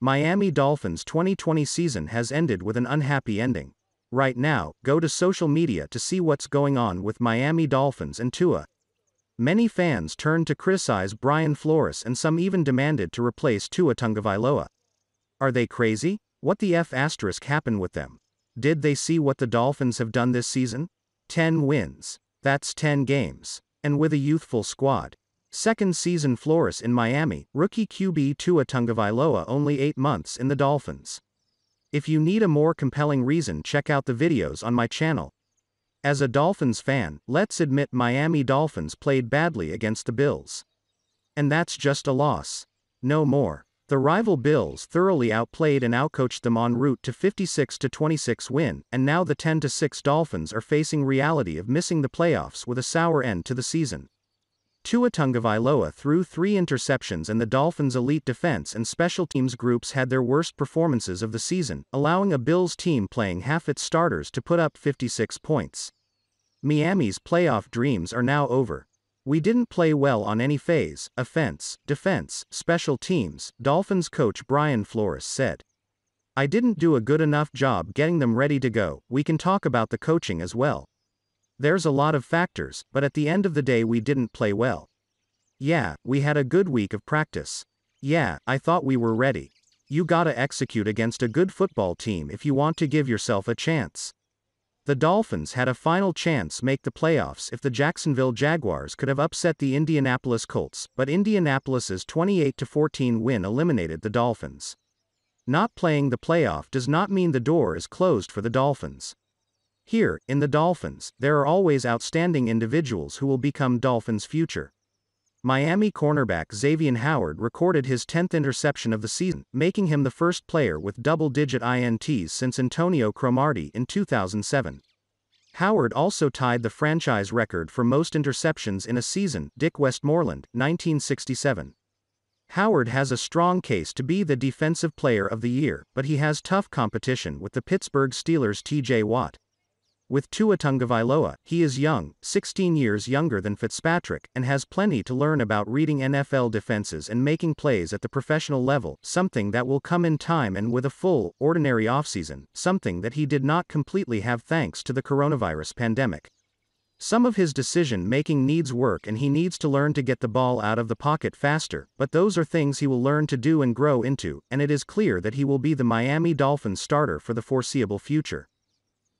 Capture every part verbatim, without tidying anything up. Miami Dolphins' twenty twenty season has ended with an unhappy ending. Right now, go to social media to see what's going on with Miami Dolphins and Tua. Many fans turned to criticize Brian Flores and some even demanded to replace Tua Tagovailoa. Are they crazy? What the F asterisk happened with them? Did they see what the Dolphins have done this season? ten wins. That's ten games. And with a youthful squad. Second season Flores in Miami, rookie Q B Tua Tagovailoa only eight months in the Dolphins. If you need a more compelling reason, check out the videos on my channel. As a Dolphins fan, let's admit Miami Dolphins played badly against the Bills. And that's just a loss. No more. The rival Bills thoroughly outplayed and outcoached them en route to fifty-six to twenty-six win, and now the ten to six Dolphins are facing reality of missing the playoffs with a sour end to the season. Tua Tagovailoa threw three interceptions and the Dolphins' elite defense and special teams groups had their worst performances of the season, allowing a Bills team playing half its starters to put up fifty-six points. Miami's playoff dreams are now over. We didn't play well on any phase, offense, defense, special teams, Dolphins coach Brian Flores said. I didn't do a good enough job getting them ready to go. We can talk about the coaching as well. There's a lot of factors, but at the end of the day we didn't play well. Yeah, we had a good week of practice. Yeah, I thought we were ready. You gotta execute against a good football team if you want to give yourself a chance. The Dolphins had a final chance to make the playoffs if the Jacksonville Jaguars could have upset the Indianapolis Colts, but Indianapolis's twenty-eight to fourteen win eliminated the Dolphins. Not playing the playoff does not mean the door is closed for the Dolphins. Here, in the Dolphins, there are always outstanding individuals who will become Dolphins' future. Miami cornerback Xavier Howard recorded his tenth interception of the season, making him the first player with double-digit I N Ts since Antonio Cromartie in two thousand seven. Howard also tied the franchise record for most interceptions in a season, Dick Westmoreland, nineteen sixty-seven. Howard has a strong case to be the defensive player of the year, but he has tough competition with the Pittsburgh Steelers' T J Watt. With Tua Tagovailoa, he is young, sixteen years younger than Fitzpatrick, and has plenty to learn about reading N F L defenses and making plays at the professional level, something that will come in time and with a full, ordinary offseason, something that he did not completely have thanks to the coronavirus pandemic. Some of his decision-making needs work and he needs to learn to get the ball out of the pocket faster, but those are things he will learn to do and grow into, and it is clear that he will be the Miami Dolphins starter for the foreseeable future.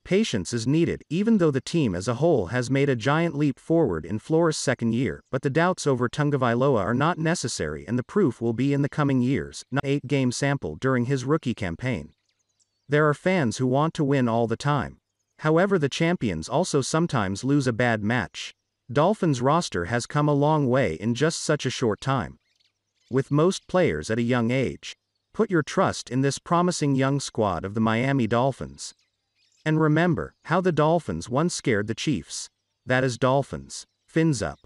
Patience is needed, even though the team as a whole has made a giant leap forward in Flores' second year, but the doubts over Tagovailoa are not necessary and the proof will be in the coming years, not an eight-game sample during his rookie campaign. There are fans who want to win all the time. However, the champions also sometimes lose a bad match. Dolphins' roster has come a long way in just such a short time. With most players at a young age. Put your trust in this promising young squad of the Miami Dolphins. And remember, how the Dolphins once scared the Chiefs. That is Dolphins. Fins up.